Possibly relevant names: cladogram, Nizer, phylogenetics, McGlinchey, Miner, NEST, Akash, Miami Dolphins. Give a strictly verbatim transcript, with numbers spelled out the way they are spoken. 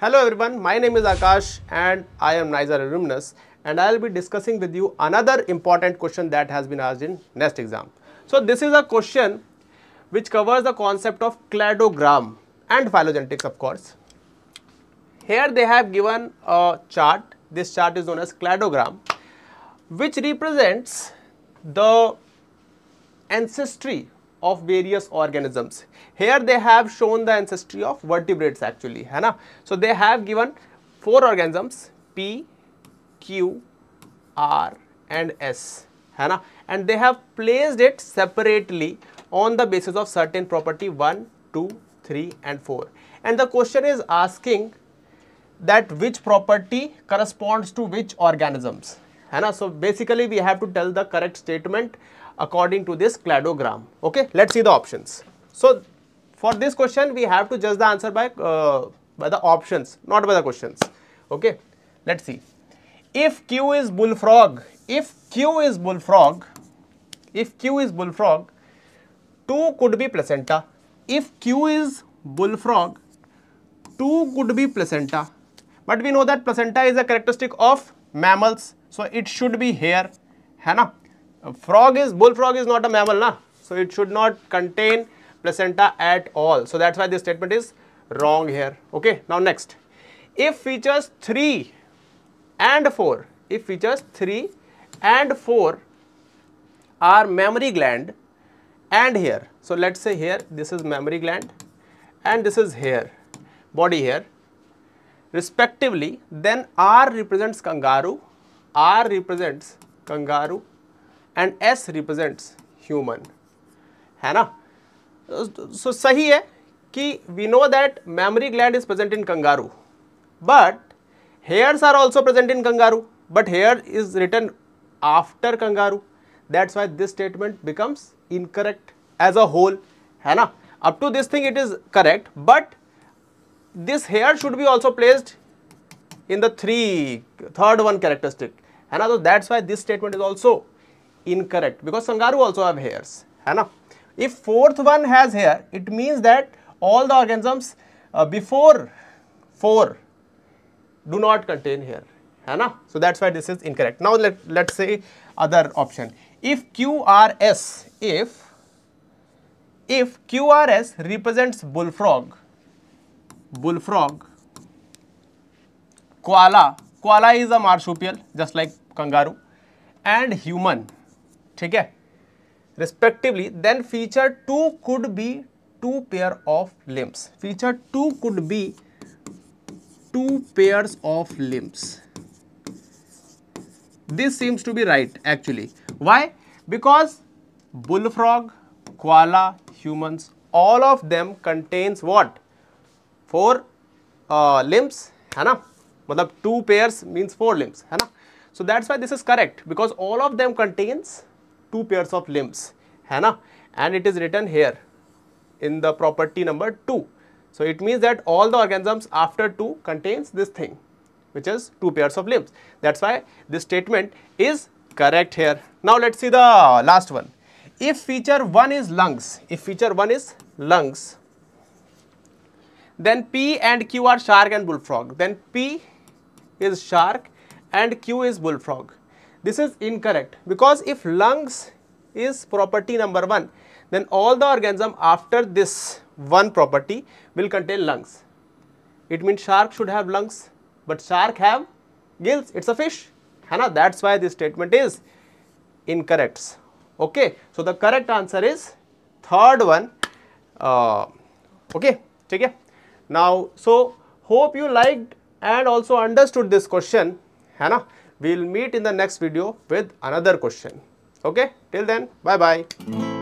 Hello everyone, my name is Akash and I am Nizer alumnus, and I will be discussing with you another important question that has been asked in NEST exam. So this is a question which covers the concept of cladogram and phylogenetics, of course. Here they have given a chart. This chart is known as cladogram, which represents the ancestry of various organisms. Here they have shown the ancestry of vertebrates actually, hai na? So they have given four organisms, P, Q, R and S, hai na? And they have placed it separately on the basis of certain property one, two, three and four. And the question is asking that which property corresponds to which organisms, hai na? So basically we have to tell the correct statement according to this cladogram. Okay, let's see the options. So for this question we have to judge the answer by uh, by the options, not by the questions. Okay, let's see. If Q is bullfrog, if Q is bullfrog, if Q is bullfrog, two could be placenta. If Q is bullfrog, two could be placenta. But we know that placenta is a characteristic of mammals, so it should be here, hai na? A frog is, bullfrog is not a mammal, na? So it should not contain placenta at all. So that's why this statement is wrong here. Okay, now next. If features three and four, if features three and four are mammary gland and here. So let's say here this is mammary gland and this is here, body here respectively, then R represents kangaroo, R represents kangaroo, and S represents human, है ना? So सही है कि we know that mammary gland is present in kangaroo, but hairs are also present in kangaroo, but hair is written after kangaroo. That's why this statement becomes incorrect as a whole, है ना? Up to this thing it is correct, but this hair should be also placed in the three, third one characteristic, है ना? So that's why this statement is also incorrect, because kangaroo also have hairs, hai na? If fourth one has hair, it means that all the organisms uh, before four do not contain hair, hai na? So that's why this is incorrect. Now let let's say other option. If Q R S, if if Q R S represents bullfrog, bullfrog, koala, koala is a marsupial just like kangaroo, and human, ठीक है, respectively, then feature two could be two pair of limbs, feature two could be two pairs of limbs. This seems to be right actually. Why? Because bullfrog, koala, humans, all of them contains what? Four uh, limbs, है ना? मतलब two pairs means four limbs, है ना? So that's why this is correct, because all of them contains two pairs of limbs, hai na? And it is written here in the property number two. So it means that all the organisms after two contains this thing, which is two pairs of limbs. That's why this statement is correct here. Now let's see the last one. If feature one is lungs, if feature one is lungs, then P and Q are shark and bullfrog. Then P is shark and Q is bullfrog. This is incorrect, because if lungs is property number one, then all the organism after this one property will contain lungs. It means shark should have lungs, but shark have gills, it's a fish, hai na? That's why this statement is incorrect. Okay, so the correct answer is third one. Uh, okay, take care. Now, so hope you liked and also understood this question, hai na? We will meet in the next video with another question. Okay, till then, bye bye.